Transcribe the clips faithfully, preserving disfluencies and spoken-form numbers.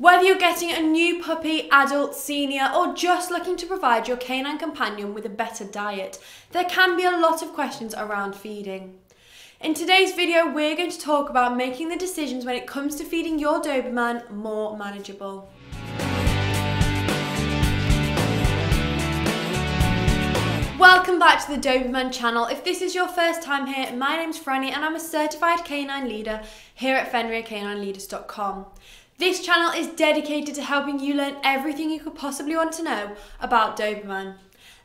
Whether you're getting a new puppy, adult, senior, or just looking to provide your canine companion with a better diet, there can be a lot of questions around feeding. In today's video, we're going to talk about making the decisions when it comes to feeding your Doberman more manageable. Welcome back to the Doberman channel. If this is your first time here, my name's Franny and I'm a certified canine leader here at Fenrir Canine Leaders dot com. This channel is dedicated to helping you learn everything you could possibly want to know about Doberman.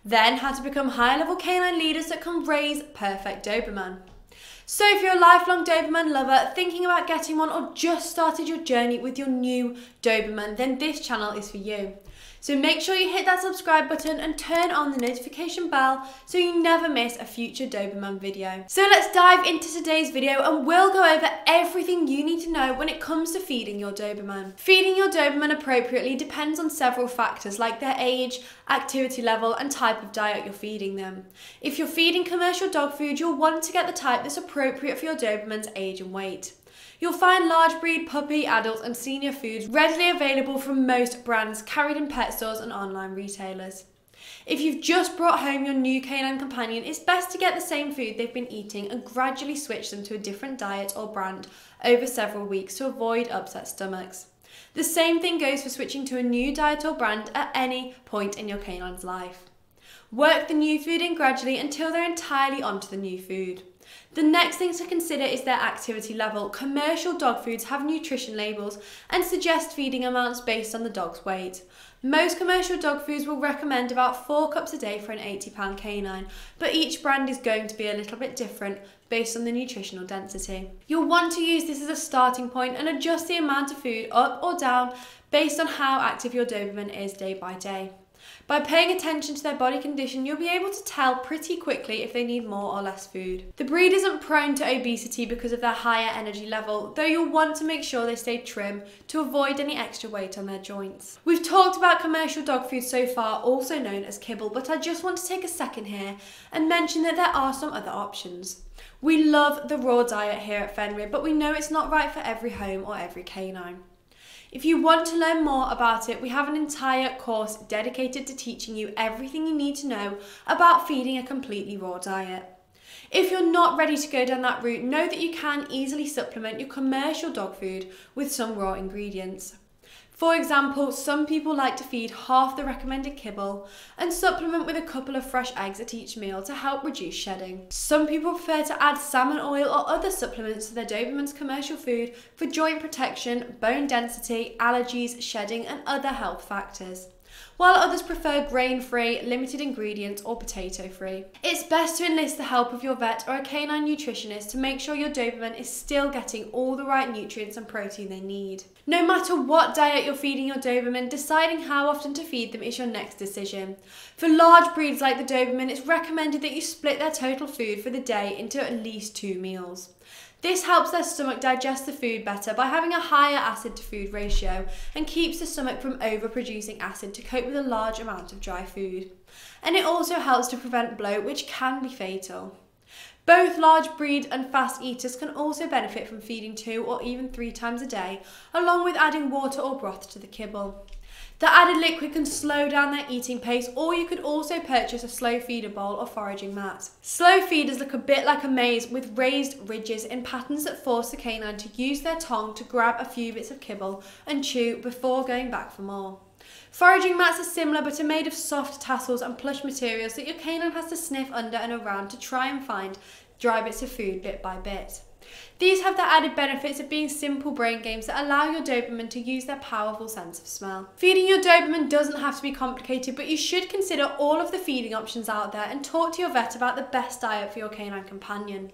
Then how to become high-level canine leaders that can raise perfect Doberman. So if you're a lifelong Doberman lover, thinking about getting one, or just started your journey with your new Doberman, then this channel is for you. So make sure you hit that subscribe button and turn on the notification bell so you never miss a future Doberman video. So let's dive into today's video and we'll go over everything you need to know when it comes to feeding your Doberman. Feeding your Doberman appropriately depends on several factors like their age, activity level, and type of diet you're feeding them. If you're feeding commercial dog food, you'll want to get the type that's appropriate for your Doberman's age and weight. You'll find large breed, puppy, adult and senior foods readily available from most brands, carried in pet stores and online retailers. If you've just brought home your new canine companion, it's best to get the same food they've been eating and gradually switch them to a different diet or brand over several weeks to avoid upset stomachs. The same thing goes for switching to a new diet or brand at any point in your canine's life. Work the new food in gradually until they're entirely onto the new food. The next thing to consider is their activity level. Commercial dog foods have nutrition labels and suggest feeding amounts based on the dog's weight. Most commercial dog foods will recommend about four cups a day for an eighty pound canine, but each brand is going to be a little bit different based on the nutritional density. You'll want to use this as a starting point and adjust the amount of food up or down based on how active your Doberman is day by day. By paying attention to their body condition, you'll be able to tell pretty quickly if they need more or less food. The breed isn't prone to obesity because of their higher energy level, though you'll want to make sure they stay trim to avoid any extra weight on their joints. We've talked about commercial dog food so far, also known as kibble, but I just want to take a second here and mention that there are some other options. We love the raw diet here at Fenrir, but we know it's not right for every home or every canine. If you want to learn more about it, we have an entire course dedicated to teaching you everything you need to know about feeding a completely raw diet. If you're not ready to go down that route, know that you can easily supplement your commercial dog food with some raw ingredients. For example, some people like to feed half the recommended kibble and supplement with a couple of fresh eggs at each meal to help reduce shedding. Some people prefer to add salmon oil or other supplements to their Doberman's commercial food for joint protection, bone density, allergies, shedding and other health factors, while others prefer grain-free, limited ingredients or potato-free. It's best to enlist the help of your vet or a canine nutritionist to make sure your Doberman is still getting all the right nutrients and protein they need. No matter what diet you're feeding your Doberman, deciding how often to feed them is your next decision. For large breeds like the Doberman, it's recommended that you split their total food for the day into at least two meals. This helps their stomach digest the food better by having a higher acid to food ratio and keeps the stomach from overproducing acid to cope with a large amount of dry food. And it also helps to prevent bloat, which can be fatal. Both large breed and fast eaters can also benefit from feeding two or even three times a day, along with adding water or broth to the kibble. The added liquid can slow down their eating pace, or you could also purchase a slow feeder bowl or foraging mat. Slow feeders look a bit like a maze with raised ridges in patterns that force the canine to use their tongue to grab a few bits of kibble and chew before going back for more. Foraging mats are similar but are made of soft tassels and plush materials that your canine has to sniff under and around to try and find dry bits of food bit by bit. These have the added benefits of being simple brain games that allow your Doberman to use their powerful sense of smell. Feeding your Doberman doesn't have to be complicated, but you should consider all of the feeding options out there and talk to your vet about the best diet for your canine companion.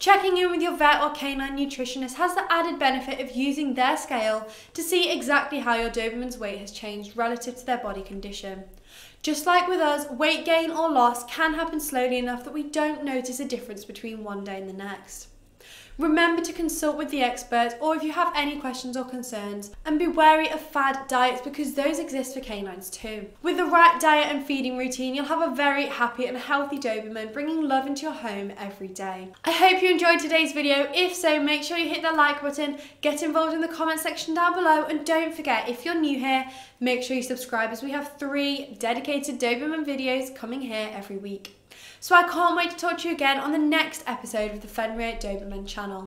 Checking in with your vet or canine nutritionist has the added benefit of using their scale to see exactly how your Doberman's weight has changed relative to their body condition. Just like with us, weight gain or loss can happen slowly enough that we don't notice a difference between one day and the next. Remember to consult with the experts, or if you have any questions or concerns, and be wary of fad diets because those exist for canines too. With the right diet and feeding routine, you'll have a very happy and healthy Doberman, bringing love into your home every day. I hope you enjoyed today's video. If so, make sure you hit that like button, get involved in the comment section down below, and don't forget, if you're new here, make sure you subscribe as we have three dedicated Doberman videos coming here every week. So I can't wait to talk to you again on the next episode of the Fenrir Doberman channel.